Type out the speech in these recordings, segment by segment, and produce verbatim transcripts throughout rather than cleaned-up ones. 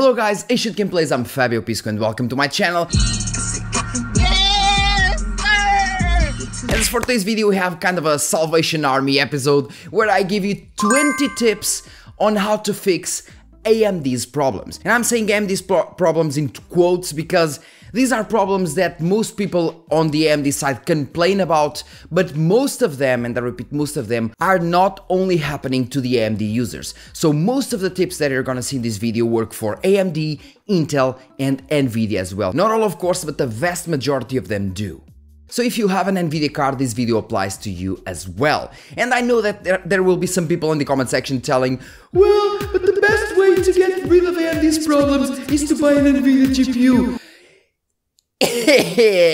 Hello guys, it's Shit Gameplays, I'm Fabio Pisco and welcome to my channel. And for today's video we have kind of a Salvation Army episode where I give you twenty tips on how to fix A M D's problems. And I'm saying A M D's pro problems in quotes because these are problems that most people on the A M D side complain about, but most of them, and I repeat, most of them, are not only happening to the A M D users. So most of the tips that you're gonna see in this video work for A M D, Intel, and NVIDIA as well. Not all, of course, but the vast majority of them do. So if you have an NVIDIA card, this video applies to you as well. And I know that there, there will be some people in the comment section telling, well, but the best way to get rid of A M D's problems is to buy an NVIDIA G P U.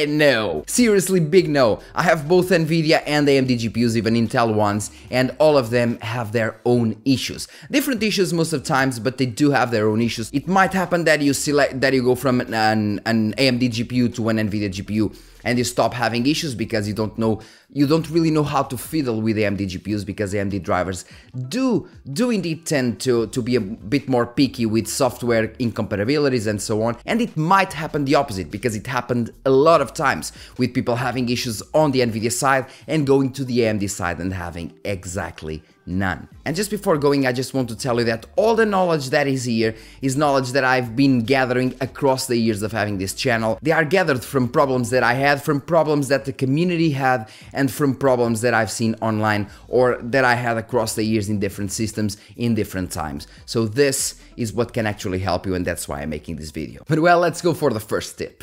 No. Seriously, big no. I have both NVIDIA and A M D G P Us, even Intel ones, and all of them have their own issues. Different issues most of times, but they do have their own issues. It might happen that you select, that you go from an, an A M D G P U to an NVIDIA G P U and you stop having issues because you don't know, you don't really know how to fiddle with A M D G P Us, because A M D drivers do do indeed tend to, to be a bit more picky with software incompatibilities and so on. And it might happen the opposite, because it happened a lot of times with people having issues on the NVIDIA side and going to the A M D side and having exactly none. And just before going, I just want to tell you that all the knowledge that is here is knowledge that I've been gathering across the years of having this channel. They are gathered from problems that I had, from problems that the community had, and from problems that I've seen online or that I had across the years in different systems in different times. So this is what can actually help you, and that's why I'm making this video. But well, let's go for the first tip.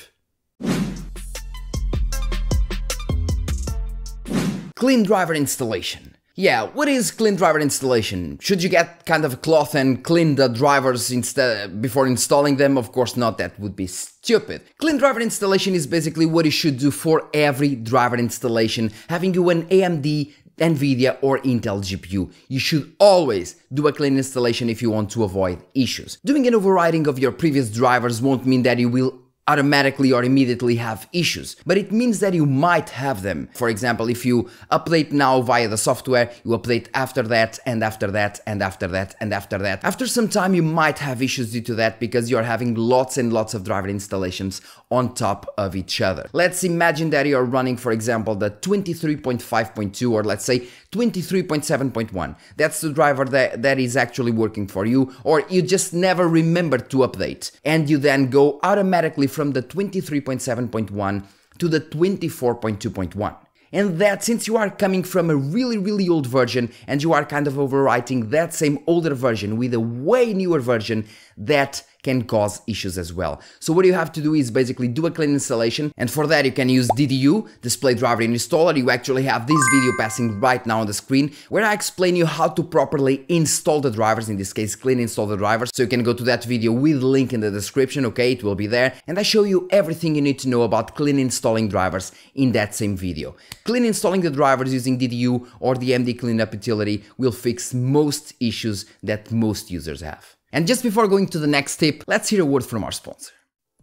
Clean driver installation. Yeah, what is clean driver installation? Should you get kind of a cloth and clean the drivers instead before installing them? Of course not, that would be stupid. Clean driver installation is basically what you should do for every driver installation, having you an A M D, NVIDIA or Intel G P U. You should always do a clean installation if you want to avoid issues. Doing an overriding of your previous drivers won't mean that you will automatically or immediately have issues, but it means that you might have them. For example, if you update now via the software, you update after that and after that and after that and after that. After some time you might have issues due to that, because you're having lots and lots of driver installations on top of each other. Let's imagine that you're running, for example, the twenty-three point five point two, or let's say twenty-three point seven point one. That's the driver that, that is actually working for you, or you just never remembered to update, and you then go automatically from the twenty-three point seven point one to the twenty-four point two point one. And that, since you are coming from a really, really old version and you are kind of overwriting that same older version with a way newer version, that can cause issues as well. So what you have to do is basically do a clean installation, and for that you can use D D U, Display Driver Uninstaller. You actually have this video passing right now on the screen where I explain you how to properly install the drivers, in this case clean install the drivers. So you can go to that video with link in the description, okay, it will be there, and I show you everything you need to know about clean installing drivers in that same video. Clean installing the drivers using D D U or the A M D cleanup utility will fix most issues that most users have. And just before going to the next tip, let's hear a word from our sponsor.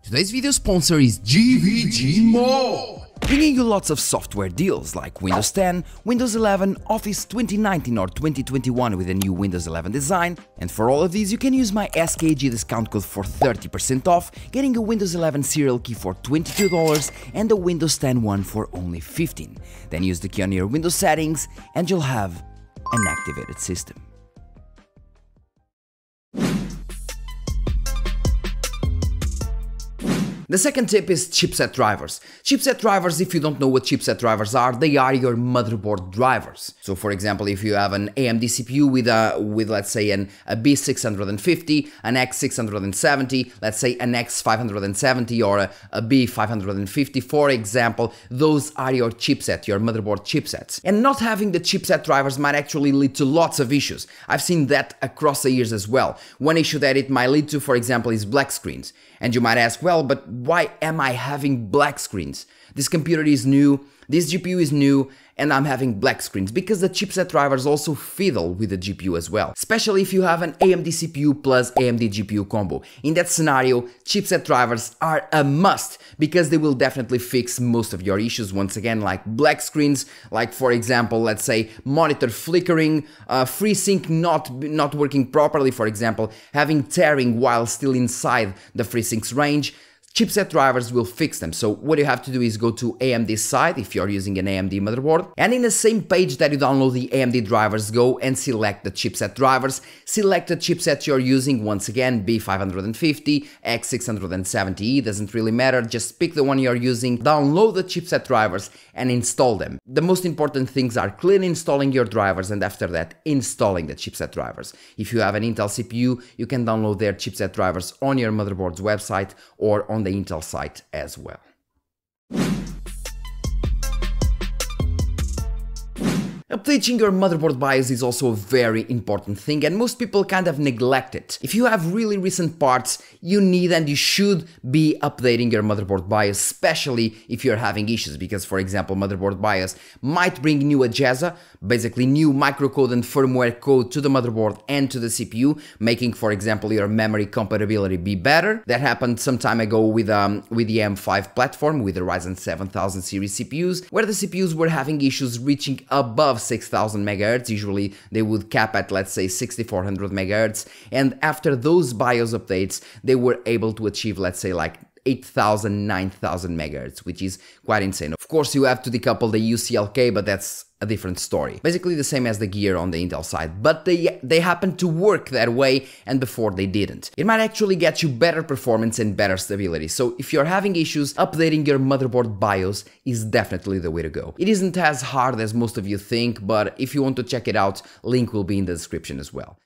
Today's video sponsor is G V G Mall, bringing you lots of software deals like Windows ten, Windows eleven, Office twenty nineteen or twenty twenty-one with a new Windows eleven design. And for all of these, you can use my S K G discount code for thirty percent off, getting a Windows eleven serial key for twenty-two dollars and a Windows ten one for only fifteen dollars. Then use the key on your Windows settings and you'll have an activated system. The second tip is chipset drivers. Chipset drivers, if you don't know what chipset drivers are, they are your motherboard drivers. So for example, if you have an A M D C P U with, a, with let's say an, a B six fifty, an X six seventy, let's say an X five seventy or a, a B five fifty, for example, those are your chipset, your motherboard chipsets. And not having the chipset drivers might actually lead to lots of issues. I've seen that across the years as well. One issue that it might lead to, for example, is black screens. And you might ask, well, but why am I having black screens? This computer is new, this G P U is new, and I'm having black screens because the chipset drivers also fiddle with the G P U as well, especially if you have an A M D C P U plus A M D G P U combo. In that scenario, chipset drivers are a must because they will definitely fix most of your issues, once again, like black screens, like for example, let's say monitor flickering, uh, FreeSync not, not working properly, for example, having tearing while still inside the FreeSync's range. Chipset drivers will fix them, so what you have to do is go to A M D's site if you're using an A M D motherboard, and in the same page that you download the A M D drivers, go and select the chipset drivers, select the chipset you're using, once again, B five fifty, X six seventy, doesn't really matter, just pick the one you're using, download the chipset drivers and install them. The most important things are clean installing your drivers and after that installing the chipset drivers. If you have an Intel C P U, you can download their chipset drivers on your motherboard's website or on on the Intel site as well. Updating your motherboard BIOS is also a very important thing and most people kind of neglect it. If you have really recent parts, you need and you should be updating your motherboard BIOS, especially if you're having issues, because for example, motherboard BIOS might bring new A J A S A, basically new microcode and firmware code to the motherboard and to the C P U, making for example your memory compatibility be better. That happened some time ago with, um, with the M five platform, with the Ryzen seven thousand series C P Us, where the C P Us were having issues reaching above six thousand megahertz, usually they would cap at let's say sixty-four hundred megahertz, and after those BIOS updates they were able to achieve let's say like eight thousand, nine thousand megahertz, which is quite insane. Of course you have to decouple the U C L K, but that's a different story. Basically the same as the gear on the Intel side, but they they happen to work that way and before they didn't. It might actually get you better performance and better stability, so if you're having issues, updating your motherboard BIOS is definitely the way to go. It isn't as hard as most of you think, but if you want to check it out, link will be in the description as well.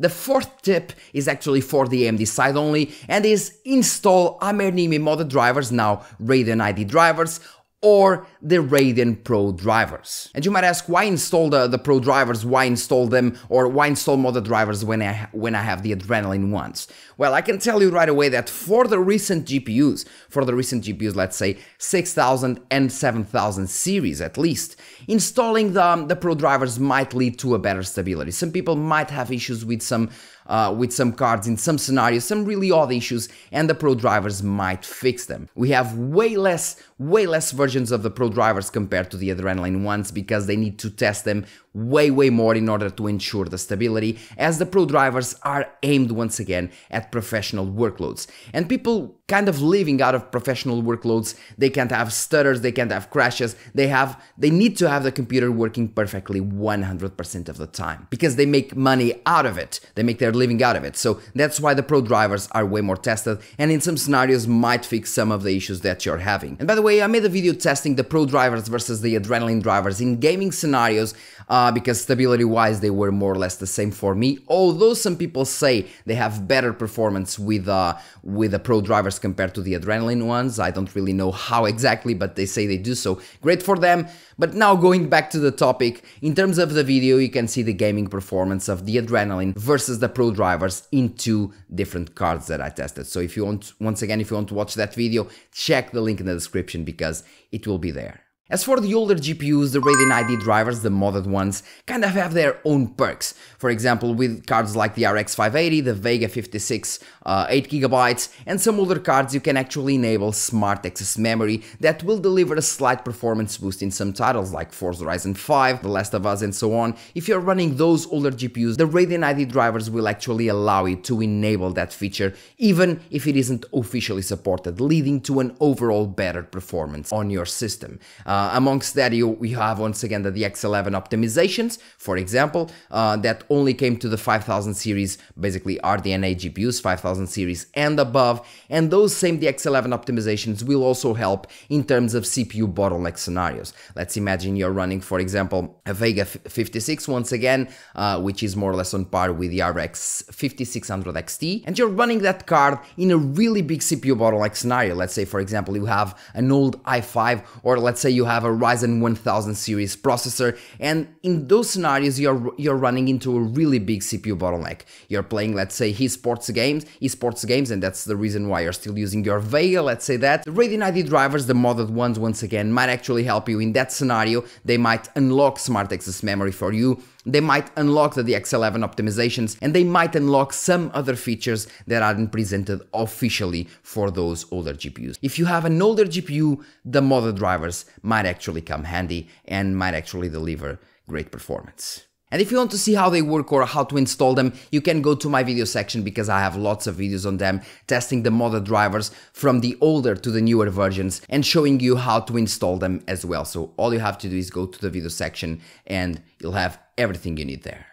The fourth tip is actually for the A M D side only and is install Amernimi modded drivers, now Radeon I D drivers, or the Radeon Pro drivers. And you might ask, why install the, the Pro drivers, why install them, or why install modded drivers when I, when I have the Adrenaline ones? Well, I can tell you right away that for the recent G P Us, for the recent G P Us, let's say six thousand and seven thousand series at least, installing the, um, the Pro drivers might lead to a better stability. Some people might have issues with some Uh, with some cards in some scenarios, some really odd issues, and the Pro drivers might fix them. We have way less, way less versions of the Pro drivers compared to the Adrenaline ones because they need to test them way, way more in order to ensure the stability, as the Pro drivers are aimed once again at professional workloads. And people kind of living out of professional workloads, they can't have stutters, they can't have crashes, they have, they need to have the computer working perfectly one hundred percent of the time because they make money out of it. They make their living out of it, so that's why the Pro drivers are way more tested and in some scenarios might fix some of the issues that you're having. And by the way, I made a video testing the Pro drivers versus the Adrenaline drivers in gaming scenarios uh, because stability wise they were more or less the same for me, although some people say they have better performance with, uh, with the Pro drivers compared to the Adrenaline ones. I don't really know how exactly, but they say they do, so great for them. But now going back to the topic, in terms of the video you can see the gaming performance of the Adrenaline versus the Pro drivers in two different cards that I tested. So if you want, once again, if you want to watch that video, check the link in the description because it will be there. As for the older G P Us, the Radeon I D drivers, the modded ones, kind of have their own perks. For example, with cards like the R X five eighty, the Vega fifty-six, uh, eight gigabytes, and some older cards you can actually enable Smart Access Memory that will deliver a slight performance boost in some titles like Forza Horizon five, The Last of Us, and so on. If you're running those older G P Us, the Radeon I D drivers will actually allow you to enable that feature, even if it isn't officially supported, leading to an overall better performance on your system. Uh, Uh, amongst that, you, we have once again the D X eleven optimizations, for example, uh, that only came to the five thousand series, basically R D N A G P Us, five thousand series and above, and those same D X eleven optimizations will also help in terms of C P U bottleneck scenarios. Let's imagine you're running, for example, a Vega fifty-six, once again, uh, which is more or less on par with the R X fifty-six hundred X T, and you're running that card in a really big C P U bottleneck scenario. Let's say, for example, you have an old i five, or let's say you have a Ryzen one thousand series processor, and in those scenarios you're you're running into a really big C P U bottleneck. You're playing, let's say, esports games, esports games, and that's the reason why you're still using your Vega, let's say that. The Radeon I D drivers, the modded ones, once again, might actually help you in that scenario. They might unlock Smart Access Memory for you, they might unlock the D X eleven optimizations, and they might unlock some other features that aren't presented officially for those older G P Us. If you have an older G P U, the modded drivers might actually come handy and might actually deliver great performance. And if you want to see how they work or how to install them, you can go to my video section, because I have lots of videos on them, testing the modded drivers from the older to the newer versions and showing you how to install them as well. So all you have to do is go to the video section and you'll have everything you need there.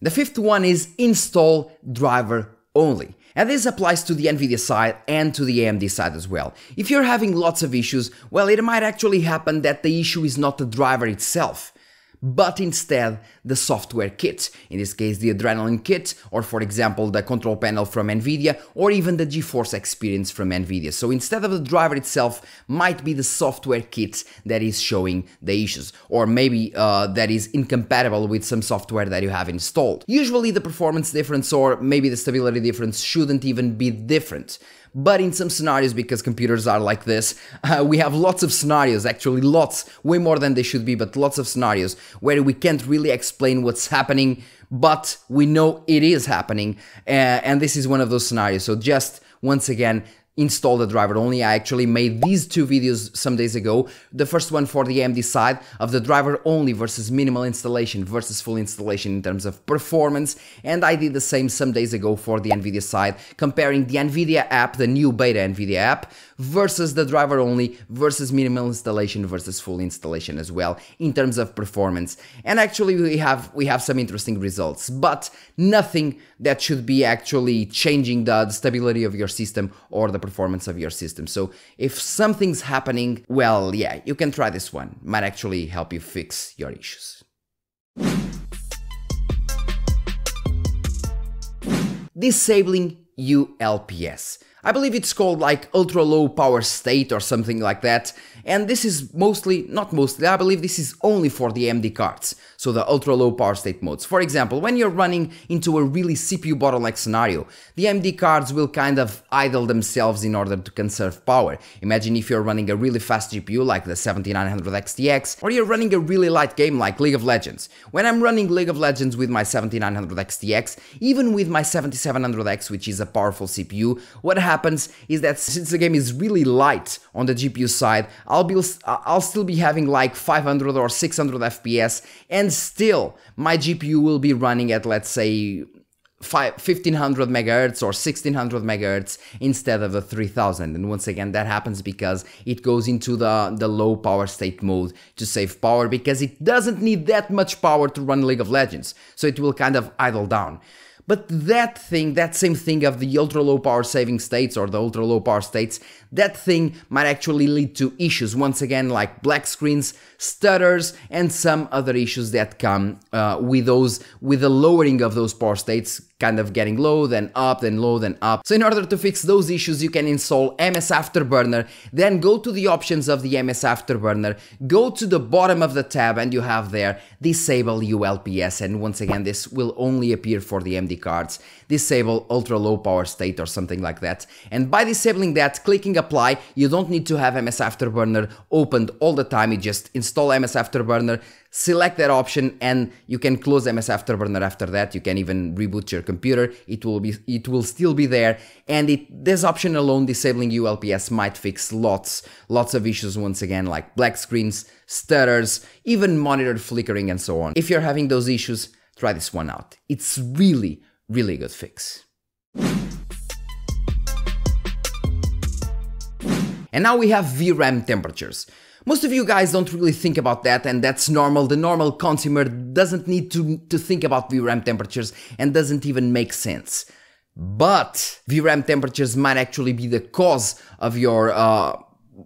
The fifth one is install driver only. And this applies to the NVIDIA side and to the A M D side as well. If you're having lots of issues, well, it might actually happen that the issue is not the driver itself, but instead the software kit. In this case, the Adrenaline kit, or for example, the control panel from NVIDIA, or even the GeForce Experience from NVIDIA. So instead of the driver itself, might be the software kit that is showing the issues, or maybe uh, that is incompatible with some software that you have installed. Usually the performance difference, or maybe the stability difference, shouldn't even be different. But in some scenarios, because computers are like this, uh, we have lots of scenarios, actually lots, way more than they should be, but lots of scenarios where we can't really explain what's happening, but we know it is happening, uh, and this is one of those scenarios. So just, once again, install the driver only. I actually made these two videos some days ago, the first one for the A M D side of the driver only versus minimal installation versus full installation in terms of performance, and I did the same some days ago for the NVIDIA side, comparing the NVIDIA app, the new beta NVIDIA app, versus the driver only versus minimal installation versus full installation as well in terms of performance. And actually we have we have some interesting results, but nothing that should be actually changing the stability of your system or the performance of your system. So if something's happening, well, yeah, you can try this one. Might actually help you fix your issues. Disabling U L P S. I believe it's called like Ultra Low Power State or something like that, and this is mostly, not mostly, I believe this is only for the A M D cards, so the Ultra Low Power State modes. For example, when you're running into a really C P U bottleneck scenario, the A M D cards will kind of idle themselves in order to conserve power. Imagine if you're running a really fast G P U like the seventy-nine hundred X T X, or you're running a really light game like League of Legends. When I'm running League of Legends with my seventy-nine hundred X T X, even with my seventy-seven hundred X, which is a powerful C P U, what happens happens is that since the game is really light on the G P U side, I'll be I'll still be having like five hundred or six hundred F P S, and still my G P U will be running at, let's say, fifteen hundred megahertz or sixteen hundred megahertz instead of the three thousand. And once again, that happens because it goes into the, the low power state mode to save power, because it doesn't need that much power to run League of Legends, so it will kind of idle down. But that thing, that same thing of the ultra low power saving states or the ultra low power states, that thing might actually lead to issues, once again, like black screens, stutters, and some other issues that come uh, with those, with the lowering of those power states, kind of getting low, then up, then low, then up. So in order to fix those issues, you can install M S I Afterburner, then go to the options of the M S I Afterburner, go to the bottom of the tab, and you have there disable U L P S, and once again, this will only appear for the A M D cards. Disable ultra low power state or something like that, and by disabling that, clicking apply, you don't need to have M S I Afterburner opened all the time. You just install M S I Afterburner, select that option, and you can close M S I Afterburner after that. You can even reboot your computer, it will be it will still be there, and it this option alone, disabling U L P S, might fix lots lots of issues, once again, like black screens, stutters, even monitor flickering, and so on. If you're having those issues, try this one out. It's really, really good fix. And now we have V RAM temperatures. Most of you guys don't really think about that, and that's normal. The normal consumer doesn't need to, to think about V RAM temperatures, and doesn't even make sense. But V RAM temperatures might actually be the cause of your uh,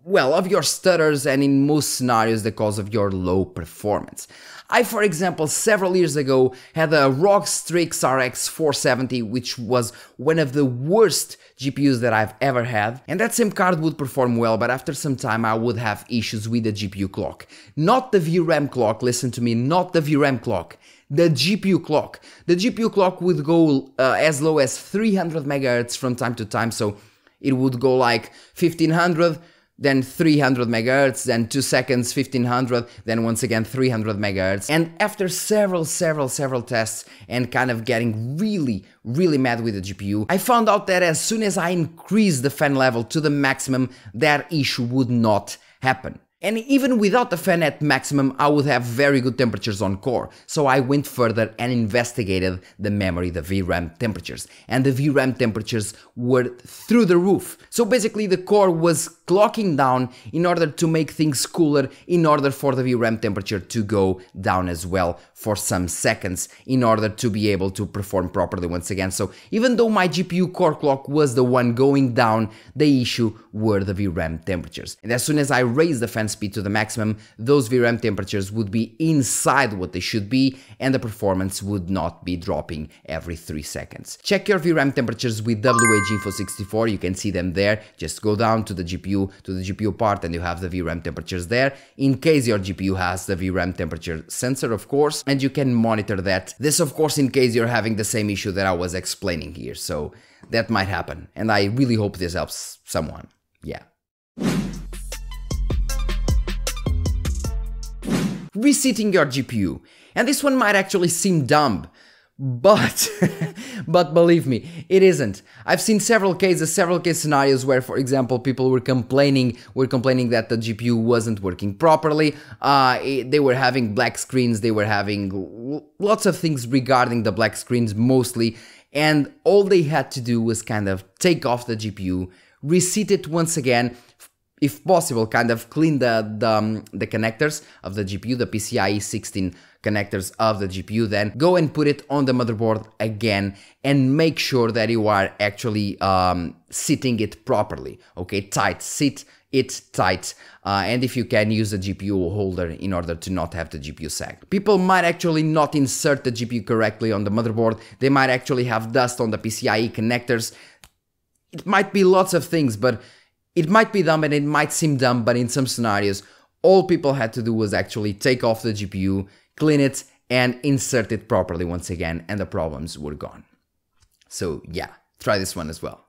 well, of your stutters and in most scenarios the cause of your low performance. I, for example, several years ago had a R O G Strix R X four seventy, which was one of the worst G P Us that I've ever had, and that SIM card would perform well, but after some time I would have issues with the G P U clock. Not the V RAM clock, listen to me, not the V RAM clock. The G P U clock. The G P U clock would go uh, as low as three hundred megahertz from time to time, so it would go like fifteen hundred, then three hundred megahertz, then two seconds, fifteen hundred, then once again three hundred megahertz. And after several, several, several tests and kind of getting really, really mad with the G P U, I found out that as soon as I increased the fan level to the maximum, that issue would not happen. And even without the fan at maximum, I would have very good temperatures on core. So I went further and investigated the memory, the V RAM temperatures. And the V RAM temperatures were through the roof. So basically the core was clocking down in order to make things cooler, in order for the V RAM temperature to go down as well for some seconds, in order to be able to perform properly once again. So even though my G P U core clock was the one going down, the issue were the V RAM temperatures. And as soon as I raised the fan speed to the maximum, those V RAM temperatures would be inside what they should be and the performance would not be dropping every three seconds. Check your V RAM temperatures with W H info sixty-four, you can see them there. Just go down to the G P U, to the G P U part, and you have the V RAM temperatures there, in case your G P U has the V RAM temperature sensor, of course, and you can monitor that. This, of course, in case you're having the same issue that I was explaining here, so that might happen, and I really hope this helps someone. Yeah. Reseating your G P U. And this one might actually seem dumb, but but believe me, it isn't. I've seen several cases, several case scenarios where, for example, people were complaining were complaining that the G P U wasn't working properly. Uh, it, they were having black screens, they were having lots of things regarding the black screens mostly, and all they had to do was kind of take off the G P U, reseat it once again, if possible, kind of clean the, the, um, the connectors of the G P U, the P C I E sixteen connectors of the G P U, then go and put it on the motherboard again and make sure that you are actually um, seating it properly, okay, tight, seat it tight, uh, and if you can, use a G P U holder in order to not have the G P U sag. People might actually not insert the G P U correctly on the motherboard, they might actually have dust on the P C I E connectors, it might be lots of things, but it might be dumb and it might seem dumb, but in some scenarios, all people had to do was actually take off the G P U, clean it, and insert it properly once again, and the problems were gone. So yeah, try this one as well.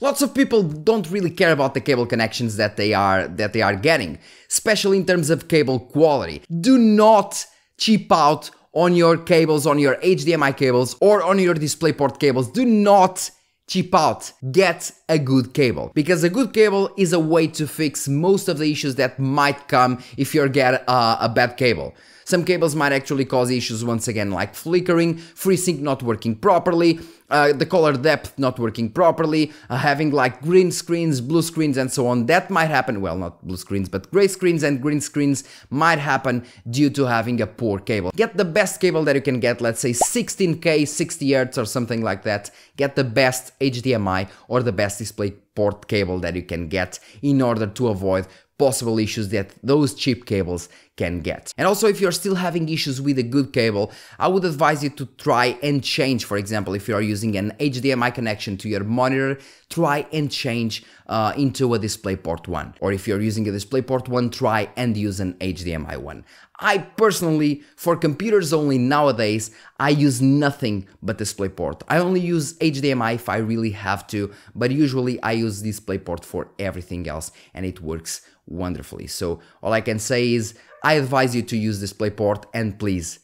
Lots of people don't really care about the cable connections that they are, that they are getting, especially in terms of cable quality. Do not cheap out on your cables, on your H D M I cables, or on your DisplayPort cables. Do not cheap out. Get a good cable, because a good cable is a way to fix most of the issues that might come if you get uh, a bad cable. Some cables might actually cause issues once again, like flickering, FreeSync not working properly, uh, the color depth not working properly, uh, having like green screens, blue screens and so on. That might happen, well, not blue screens, but gray screens and green screens might happen due to having a poor cable. Get the best cable that you can get, let's say sixteen K, sixty hertz or something like that. Get the best H D M I or the best DisplayPort cable that you can get in order to avoid possible issues that those cheap cables can get. And also, if you're still having issues with a good cable, I would advise you to try and change. For example, if you're using an H D M I connection to your monitor, try and change uh, into a DisplayPort one. Or if you're using a DisplayPort one, try and use an H D M I one. I personally, for computers only nowadays, I use nothing but DisplayPort. I only use H D M I if I really have to, but usually I use DisplayPort for everything else and it works wonderfully. So all I can say is I advise you to use DisplayPort and please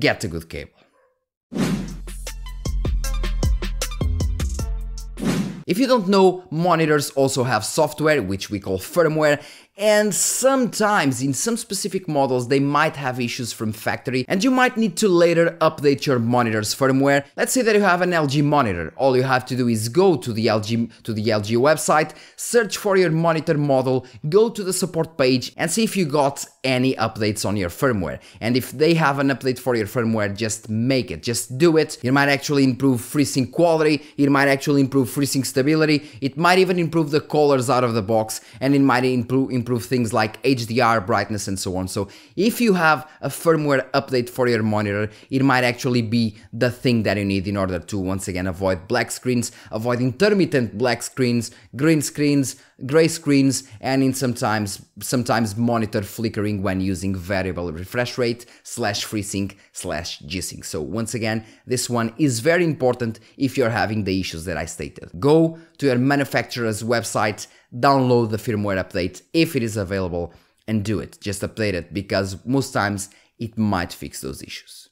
get a good cable. If you don't know, monitors also have software, which we call firmware, and sometimes in some specific models they might have issues from factory and you might need to later update your monitor's firmware. Let's say that you have an L G monitor. All you have to do is go to the L G to the L G website, search for your monitor model, go to the support page and see if you got any updates on your firmware. And if they have an update for your firmware, just make it, just do it. It might actually improve FreeSync quality, it might actually improve FreeSync stability, it might even improve the colors out of the box, and it might improve improve things like H D R, brightness and so on. So if you have a firmware update for your monitor, it might actually be the thing that you need in order to once again avoid black screens, avoid intermittent black screens, green screens, gray screens, and in sometimes sometimes monitor flickering when using variable refresh rate slash FreeSync slash G-Sync. So once again, this one is very important if you're having the issues that I stated. Go to your manufacturer's website, download the firmware update if it is available and do it. Just update it because most times it might fix those issues.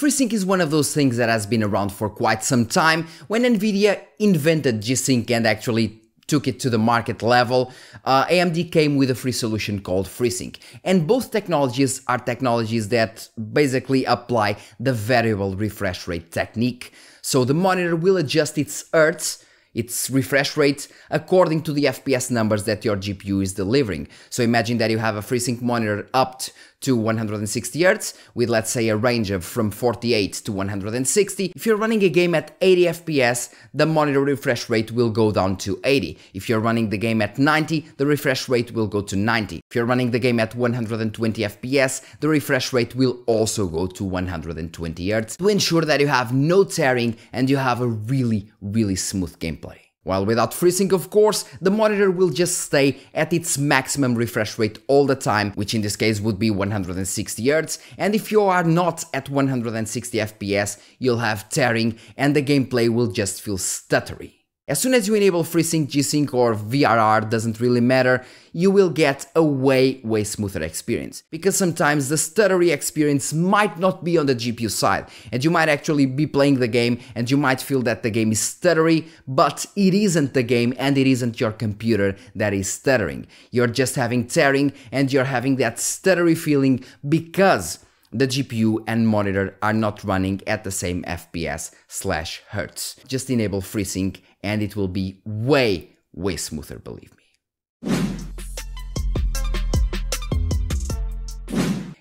FreeSync is one of those things that has been around for quite some time. When NVIDIA invented G-Sync and actually took it to the market level, uh, A M D came with a free solution called FreeSync. And both technologies are technologies that basically apply the variable refresh rate technique. So the monitor will adjust its hertz, its refresh rate, according to the F P S numbers that your G P U is delivering. So imagine that you have a FreeSync monitor upped to one hundred sixty hertz with, let's say, a range of from forty-eight to one hundred sixty. If you're running a game at eighty F P S, the monitor refresh rate will go down to eighty. If you're running the game at ninety, the refresh rate will go to ninety. If you're running the game at one hundred twenty F P S, the refresh rate will also go to one hundred twenty hertz to ensure that you have no tearing and you have a really, really smooth gameplay. While without FreeSync, of course, the monitor will just stay at its maximum refresh rate all the time, which in this case would be one hundred sixty hertz, and if you are not at one hundred sixty F P S, you'll have tearing and the gameplay will just feel stuttery. As soon as you enable FreeSync, G-Sync or V R R, doesn't really matter, you will get a way, way smoother experience. Because sometimes the stuttery experience might not be on the G P U side, and you might actually be playing the game and you might feel that the game is stuttery, but it isn't the game and it isn't your computer that is stuttering. You're just having tearing and you're having that stuttery feeling because the G P U and monitor are not running at the same F P S slash hertz. Just enable FreeSync and it will be way, way smoother, believe me.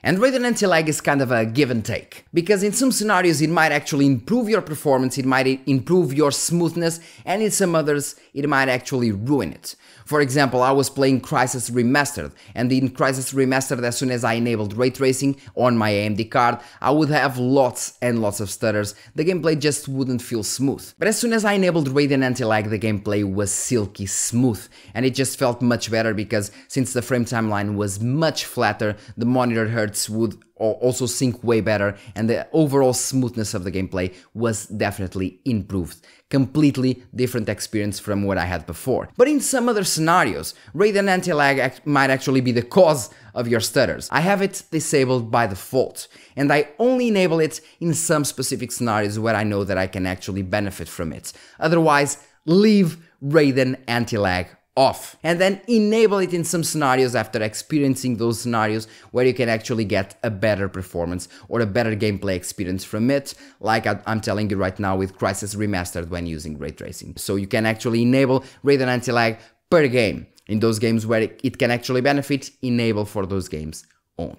And Radeon Anti-Lag is kind of a give and take, because in some scenarios it might actually improve your performance, it might improve your smoothness, and in some others it might actually ruin it. For example, I was playing Crysis Remastered, and in Crysis Remastered, as soon as I enabled Ray Tracing on my A M D card, I would have lots and lots of stutters, the gameplay just wouldn't feel smooth. But as soon as I enabled Radeon Anti-Lag, the gameplay was silky smooth, and it just felt much better because since the frame timeline was much flatter, the monitor hertz would also sync way better and the overall smoothness of the gameplay was definitely improved. Completely different experience from what I had before. But in some other scenarios, Radeon Anti-Lag act might actually be the cause of your stutters. I have it disabled by default and I only enable it in some specific scenarios where I know that I can actually benefit from it. Otherwise, leave Radeon Anti-Lag off and then enable it in some scenarios after experiencing those scenarios where you can actually get a better performance or a better gameplay experience from it, like I'm telling you right now with Crysis Remastered when using Ray Tracing. So you can actually enable Radeon Anti-Lag per game. In those games where it can actually benefit, enable for those games only.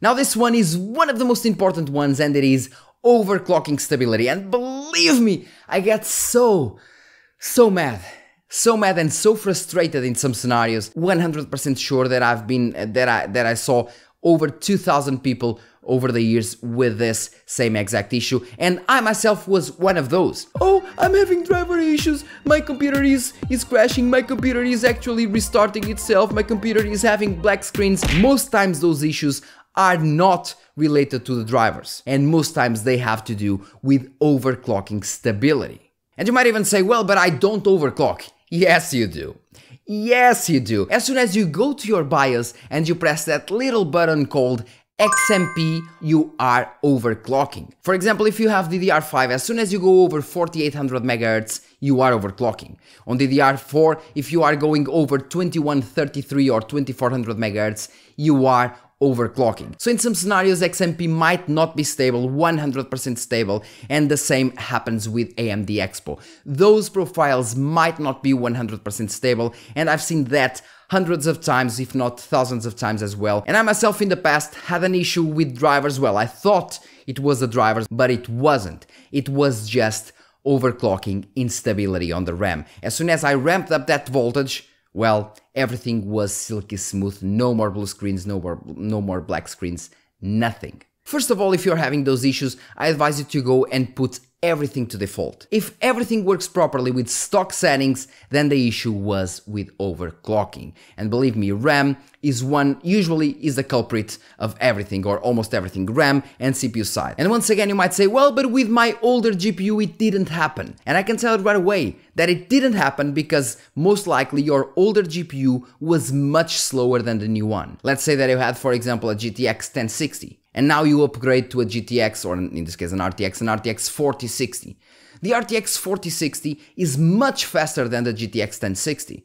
Now this one is one of the most important ones and it is overclocking stability, and believe me, I get so, so mad, so mad and so frustrated in some scenarios. one hundred percent sure that I've been, that I, that I saw over two thousand people over the years with this same exact issue, and I myself was one of those. Oh, I'm having driver issues, my computer is, is crashing, my computer is actually restarting itself, my computer is having black screens. Most times those issues are not related to the drivers, and most times they have to do with overclocking stability. And you might even say, well, but I don't overclock. Yes, you do. Yes, you do. As soon as you go to your BIOS and you press that little button called X M P, you are overclocking. For example, if you have D D R five, as soon as you go over forty-eight hundred megahertz, you are overclocking. On D D R four, if you are going over twenty-one thirty-three or twenty-four hundred megahertz, you are overclocking. So in some scenarios, X M P might not be stable, one hundred percent stable, and the same happens with A M D Expo. Those profiles might not be one hundred percent stable, and I've seen that hundreds of times, if not thousands of times as well. And I myself in the past had an issue with drivers. Well, I thought it was the drivers, but it wasn't. It was just overclocking instability on the RAM. As soon as I ramped up that voltage, well, everything was silky smooth. No more blue screens, no more, no more black screens, nothing. First of all, if you're having those issues, I advise you to go and put everything to default. If everything works properly with stock settings, then the issue was with overclocking. And believe me, RAM is one, usually is the culprit of everything or almost everything, RAM and C P U side. And once again, you might say, well, but with my older G P U, it didn't happen. And I can tell it right away that it didn't happen because most likely your older G P U was much slower than the new one. Let's say that you had, for example, a G T X ten sixty. And now you upgrade to a G T X, or in this case an R T X, an R T X forty sixty. The R T X forty sixty is much faster than the G T X ten sixty.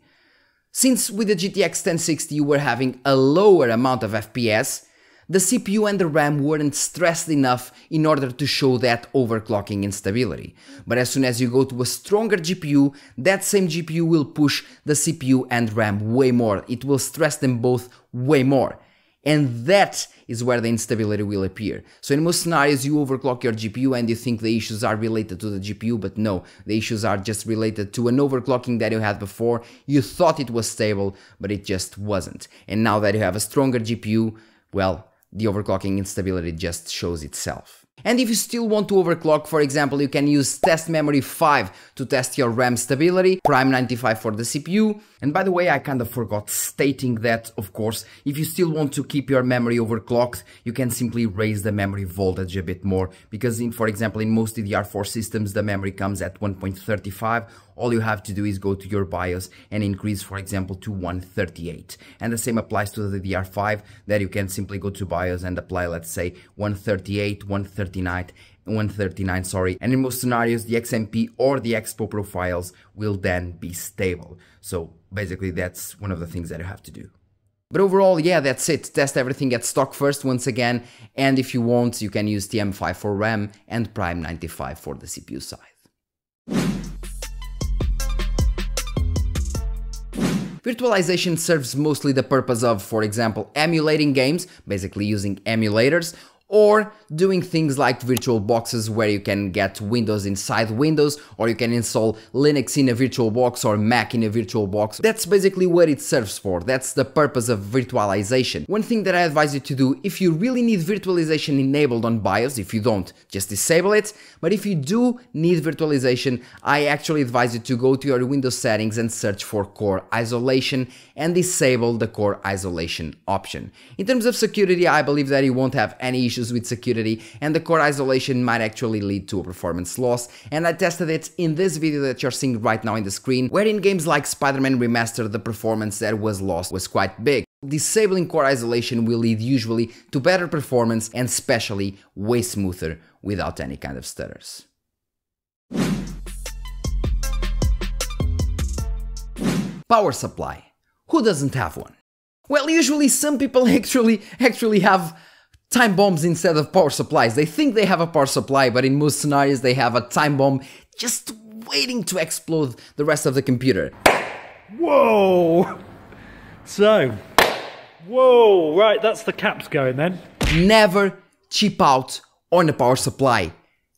Since with the G T X ten sixty you were having a lower amount of F P S, the C P U and the RAM weren't stressed enough in order to show that overclocking instability. But as soon as you go to a stronger G P U, that same G P U will push the C P U and RAM way more. It will stress them both way more. And that is where the instability will appear. So in most scenarios, you overclock your G P U and you think the issues are related to the G P U, but no, the issues are just related to an overclocking that you had before. You thought it was stable, but it just wasn't. And now that you have a stronger G P U, well, the overclocking instability just shows itself. And if you still want to overclock, for example, you can use Test Memory five to test your RAM stability, Prime ninety-five for the C P U. And by the way, I kind of forgot stating that, of course, if you still want to keep your memory overclocked, you can simply raise the memory voltage a bit more. Because, in, for example, in most D D R four systems, the memory comes at one point three five. All you have to do is go to your BIOS and increase, for example, to one thirty-eight. And the same applies to the D D R five, that you can simply go to BIOS and apply, let's say, one thirty-eight, one thirty-nine, one thirty-nine, sorry. And in most scenarios, the X M P or the Expo profiles will then be stable. So basically, that's one of the things that you have to do. But overall, yeah, that's it. Test everything at stock first once again. And if you want, you can use T M five for RAM and Prime ninety-five for the C P U side. Virtualization serves mostly the purpose of, for example, emulating games, basically using emulators, or doing things like virtual boxes where you can get Windows inside Windows, or you can install Linux in a virtual box or Mac in a virtual box. That's basically what it serves for. That's the purpose of virtualization. One thing that I advise you to do, if you really need virtualization enabled on BIOS, if you don't, just disable it. But if you do need virtualization, I actually advise you to go to your Windows settings and search for Core Isolation and disable the Core Isolation option. In terms of security, I believe that you won't have any issues with security, and the Core Isolation might actually lead to a performance loss, and I tested it in this video that you're seeing right now in the screen, where in games like Spider-Man Remastered, the performance that was lost was quite big. Disabling Core Isolation will lead usually to better performance and especially way smoother without any kind of stutters. Power supply. Who doesn't have one? Well, usually some people actually actually have time bombs instead of power supplies. They think they have a power supply, but in most scenarios they have a time bomb just waiting to explode the rest of the computer. Whoa! So, whoa, right, that's the caps going then. Never cheap out on a power supply.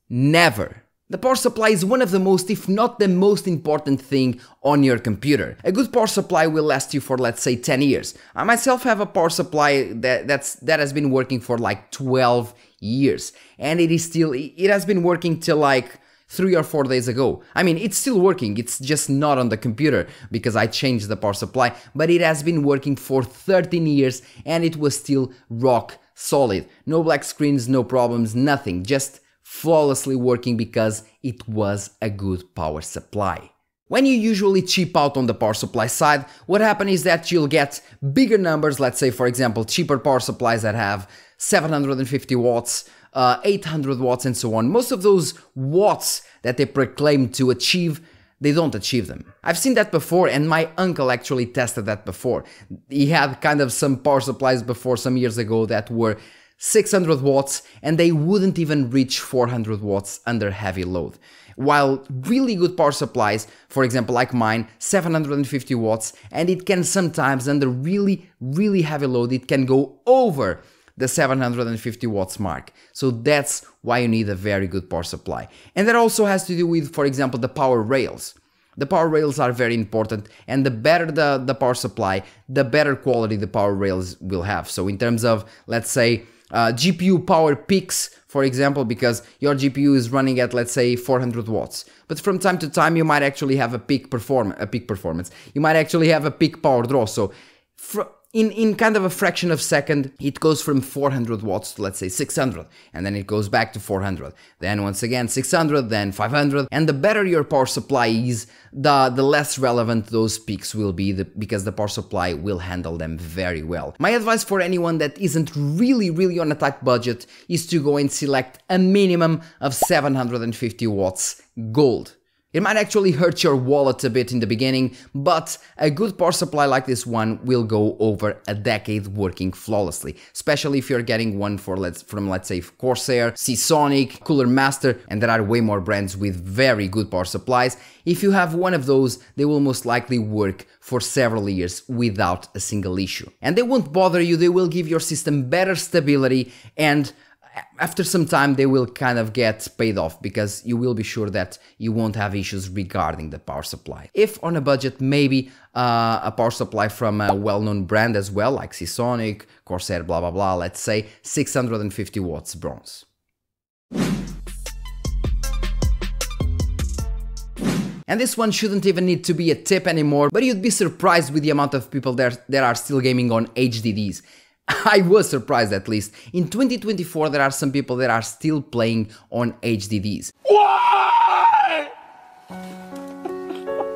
Never. The power supply is one of the most, if not the most important thing on your computer. A good power supply will last you for, let's say, ten years. I myself have a power supply that, that's, that has been working for like twelve years. And it is still, it has been working till like three or four days ago. I mean, it's still working, it's just not on the computer because I changed the power supply, but it has been working for thirteen years and it was still rock solid. No black screens, no problems, nothing, just flawlessly working because it was a good power supply. When you usually cheap out on the power supply side, what happens is that you'll get bigger numbers, let's say for example cheaper power supplies that have seven hundred fifty watts, uh, eight hundred watts, and so on. Most of those watts that they proclaim to achieve, they don't achieve them. I've seen that before, and my uncle actually tested that before. He had kind of some power supplies before some years ago that were six hundred watts, and they wouldn't even reach four hundred watts under heavy load. While really good power supplies, for example like mine, seven hundred fifty watts, and it can sometimes under really, really heavy load, it can go over the seven hundred fifty watts mark. So that's why you need a very good power supply. And that also has to do with, for example, the power rails. The power rails are very important, and the better the, the power supply, the better quality the power rails will have. So in terms of, let's say, uh, G P U power peaks, for example, because your G P U is running at, let's say, four hundred watts. But from time to time, you might actually have a peak, perform a peak performance. You might actually have a peak power draw. So in, in kind of a fraction of a second, it goes from four hundred watts to, let's say, six hundred. And then it goes back to four hundred. Then once again, six hundred, then five hundred. And the better your power supply is, the, the less relevant those peaks will be, the, because the power supply will handle them very well. My advice for anyone that isn't really, really on a tight budget is to go and select a minimum of seven hundred fifty watts gold. It might actually hurt your wallet a bit in the beginning, but a good power supply like this one will go over a decade working flawlessly, especially if you're getting one for let's, from, let's say, Corsair, Seasonic, Cooler Master, and there are way more brands with very good power supplies. If you have one of those, they will most likely work for several years without a single issue. And they won't bother you, they will give your system better stability, and after some time they will kind of get paid off, because you will be sure that you won't have issues regarding the power supply. If on a budget, maybe uh, a power supply from a well-known brand as well, like Seasonic, Corsair, blah blah blah, let's say six hundred fifty watts bronze. And this one shouldn't even need to be a tip anymore, but you'd be surprised with the amount of people that, that are still gaming on H D Ds. I was surprised, at least. In twenty twenty-four, there are some people that are still playing on H D Ds. Why?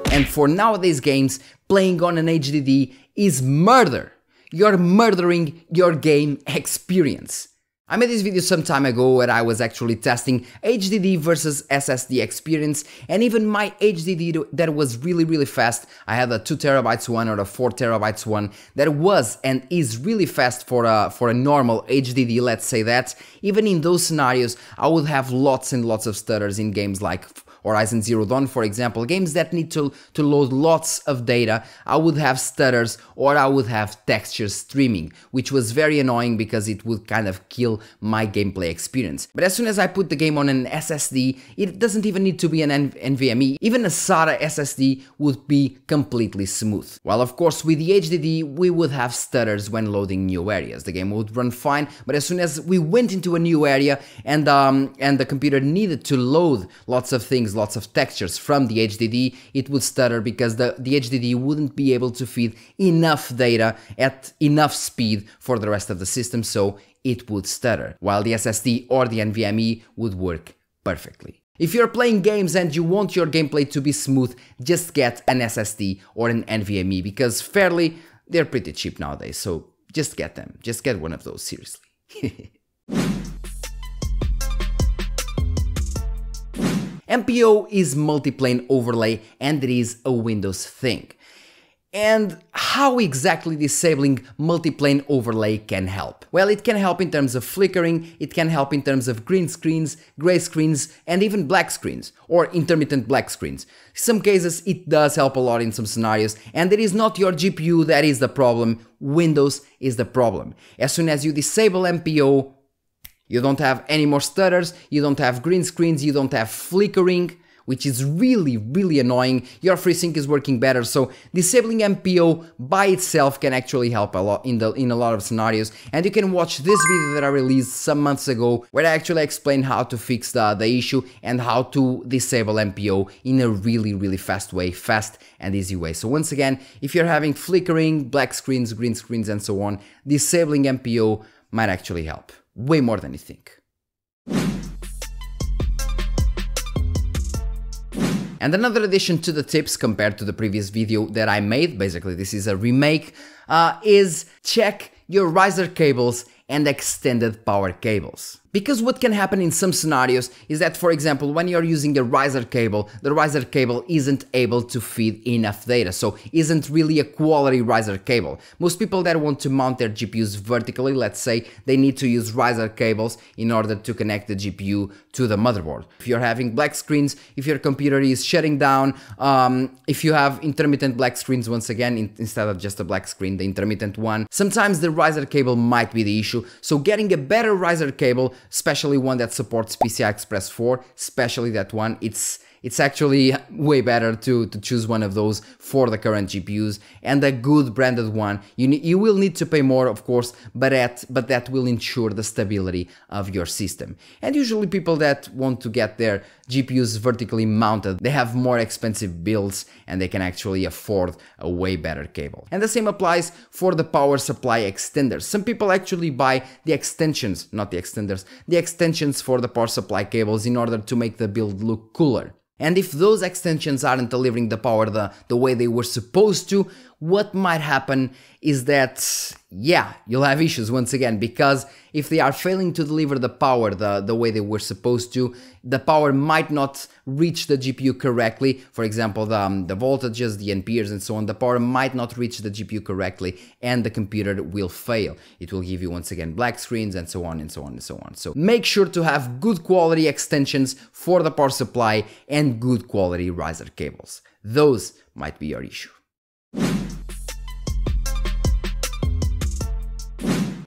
And for nowadays games, playing on an H D D is murder. You're murdering your game experience. I made this video some time ago where I was actually testing H D D versus S S D experience, and even my H D D that was really, really fast, I had a two terabyte one or a four terabyte one, that was and is really fast for a, for a normal H D D, let's say that. Even in those scenarios, I would have lots and lots of stutters in games like Horizon Zero Dawn, for example, games that need to, to load lots of data. I would have stutters, or I would have texture streaming, which was very annoying because it would kind of kill my gameplay experience. But as soon as I put the game on an S S D, it doesn't even need to be an N V M e, even a SATA S S D would be completely smooth. While of course with the H D D, we would have stutters when loading new areas. The game would run fine, but as soon as we went into a new area and, um, and the computer needed to load lots of things, lots of textures from the H D D, it would stutter because the, the H D D wouldn't be able to feed enough data at enough speed for the rest of the system, so it would stutter, while the S S D or the N V M e would work perfectly. If you're playing games and you want your gameplay to be smooth, just get an S S D or an N V M e, because fairly, they're pretty cheap nowadays, so just get them, just get one of those, seriously. M P O is multiplane overlay, and it is a Windows thing. And how exactly disabling multiplane overlay can help? Well, it can help in terms of flickering, it can help in terms of green screens, gray screens, and even black screens, or intermittent black screens. In some cases, it does help a lot in some scenarios, and it is not your G P U that is the problem, Windows is the problem. As soon as you disable M P O, you don't have any more stutters, you don't have green screens, you don't have flickering, which is really, really annoying. Your FreeSync is working better, so disabling M P O by itself can actually help a lot in, the, in a lot of scenarios. And you can watch this video that I released some months ago, where I actually explain how to fix the, the issue and how to disable M P O in a really, really fast way, fast and easy way. So once again, if you're having flickering, black screens, green screens, and so on, disabling M P O might actually help. Way more than you think. And another addition to the tips compared to the previous video that I made, basically this is a remake, uh, is check your riser cables and extended power cables. Because what can happen in some scenarios is that, for example, when you're using a riser cable, the riser cable isn't able to feed enough data, so isn't really a quality riser cable. Most people that want to mount their G P Us vertically, let's say, they need to use riser cables in order to connect the G P U to the motherboard. If you're having black screens, if your computer is shutting down, um, if you have intermittent black screens, once again, in instead of just a black screen, the intermittent one, sometimes the riser cable might be the issue. So getting a better riser cable, especially one that supports P C I Express four, especially that one, it's it's actually way better to, to choose one of those for the current G P Us, and a good branded one. You, you will need to pay more, of course, but, at, but that will ensure the stability of your system. And usually people that want to get their G P Us vertically mounted, they have more expensive builds and they can actually afford a way better cable. And the same applies for the power supply extenders. Some people actually buy the extensions, not the extenders, the extensions for the power supply cables in order to make the build look cooler. And if those extensions aren't delivering the power the, the way they were supposed to, what might happen is that, yeah, you'll have issues once again, because if they are failing to deliver the power the, the way they were supposed to, the power might not reach the G P U correctly. For example, the, um, the voltages, the amperes and so on, the power might not reach the G P U correctly and the computer will fail. It will give you once again black screens and so on and so on and so on. So make sure to have good quality extensions for the power supply and good quality riser cables. Those might be your issue.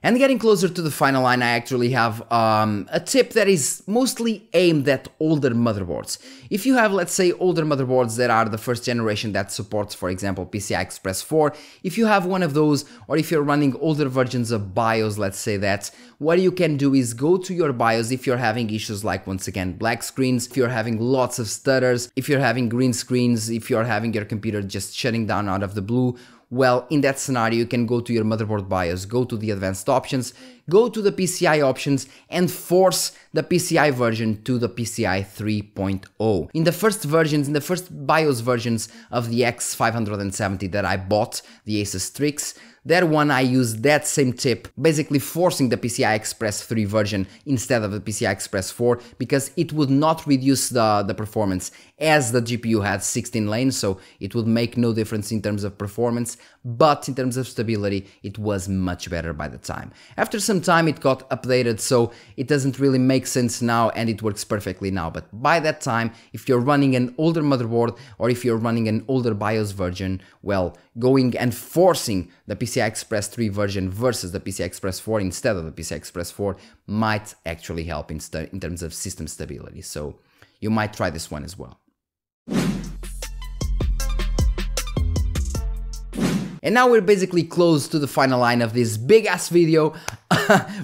And getting closer to the final line, I actually have um, a tip that is mostly aimed at older motherboards. If you have, let's say, older motherboards that are the first generation that supports, for example, P C I Express four, if you have one of those, or if you're running older versions of BIOS, let's say that, what you can do is go to your BIOS if you're having issues like, once again, black screens, if you're having lots of stutters, if you're having green screens, if you're having your computer just shutting down out of the blue. Well, in that scenario, you can go to your motherboard BIOS, go to the advanced options, go to the P C I options and force the P C I version to the P C I three point oh. In the first versions, in the first BIOS versions of the X five seventy that I bought, the Asus Strix, that one I used that same tip, basically forcing the P C I Express three version instead of the P C I Express four, because it would not reduce the, the performance, as the G P U had sixteen lanes, so it would make no difference in terms of performance, but in terms of stability, it was much better by the time. After some time, it got updated, so it doesn't really make sense now, and it works perfectly now, but by that time, if you're running an older motherboard, or if you're running an older BIOS version, well, going and forcing the P C I Express three version versus the P C I Express four instead of the P C I Express four might actually help in, in terms of system stability. So you might try this one as well. And now we're basically close to the final line of this big ass video,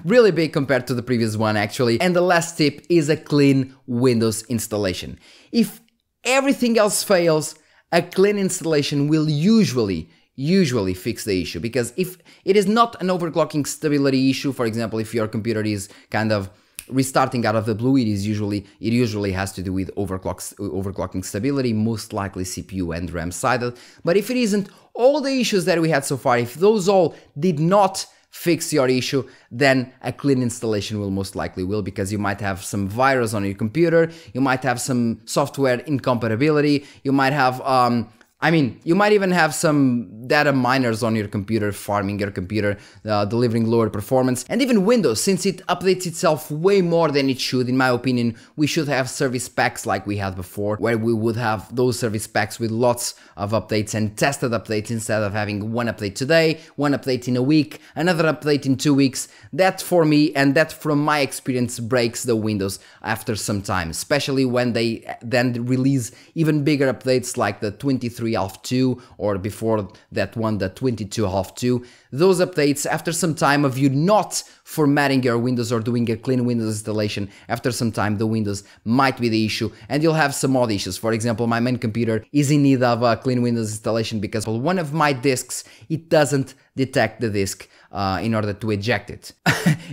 really big compared to the previous one actually. And the last tip is a clean Windows installation. If everything else fails, a clean installation will usually, usually fix the issue, because if it is not an overclocking stability issue, for example, if your computer is kind of restarting out of the blue, it is usually it usually has to do with overclocks, overclocking stability, most likely C P U and RAM sided. But if it isn't, all the issues that we had so far, if those all did not fix your issue, then a clean installation will most likely will, because you might have some virus on your computer, you might have some software incompatibility, you might have, um, I mean, you might even have some data miners on your computer, farming your computer, uh, delivering lower performance. And even Windows, since it updates itself way more than it should, in my opinion, we should have service packs like we had before, where we would have those service packs with lots of updates and tested updates, instead of having one update today, one update in a week, another update in two weeks. That for me, and that from my experience, breaks the Windows after some time, especially when they then release even bigger updates like the twenty-three half two, or before that one, the twenty-two half two. Those updates, after some time of you not formatting your Windows or doing a clean Windows installation, after some time the Windows might be the issue, and you'll have some odd issues. For example, my main computer is in need of a clean Windows installation because one of my disks, it doesn't detect the disk Uh, in order to eject it.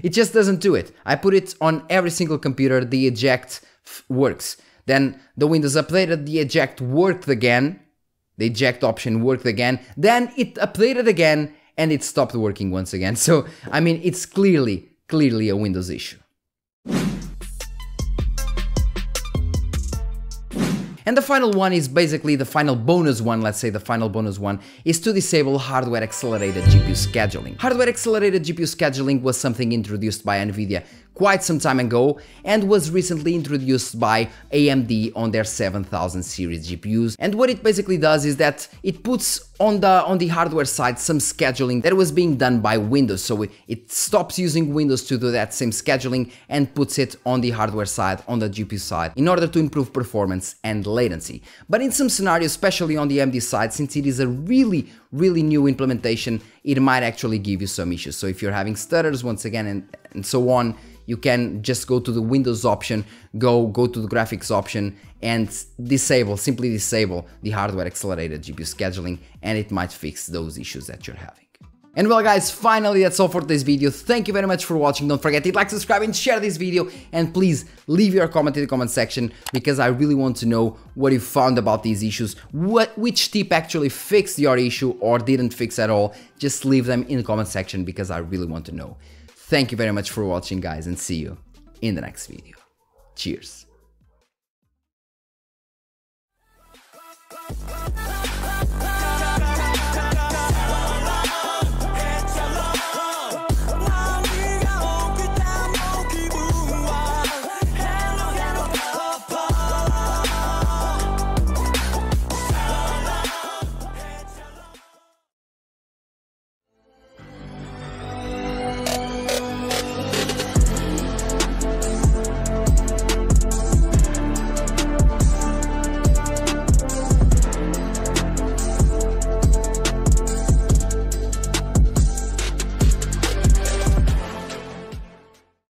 It just doesn't do it. I put it on every single computer, the eject works. Then the Windows updated, the eject worked again, the eject option worked again, then it updated again and it stopped working once again. So, I mean, it's clearly Clearly a Windows issue. And the final one is basically the final bonus one, let's say the final bonus one, is to disable hardware accelerated G P U scheduling. Hardware accelerated G P U scheduling was something introduced by NVIDIA quite some time ago and was recently introduced by A M D on their seven thousand series G P Us. And what it basically does is that it puts on the, on the hardware side some scheduling that was being done by Windows. So it, it stops using Windows to do that same scheduling and puts it on the hardware side, on the G P U side, in order to improve performance and latency. But in some scenarios, especially on the A M D side, since it is a really, really new implementation, it might actually give you some issues. So if you're having stutters once again and, and so on, you can just go to the Windows option, go, go to the graphics option and disable, simply disable the hardware accelerated G P U scheduling, and it might fix those issues that you're having. And well guys, finally that's all for this video. Thank you very much for watching. Don't forget to like, subscribe and share this video, and please leave your comment in the comment section, because I really want to know what you found about these issues, what which tip actually fixed your issue or didn't fix at all. Just leave them in the comment section because I really want to know. Thank you very much for watching guys, and see you in the next video. Cheers.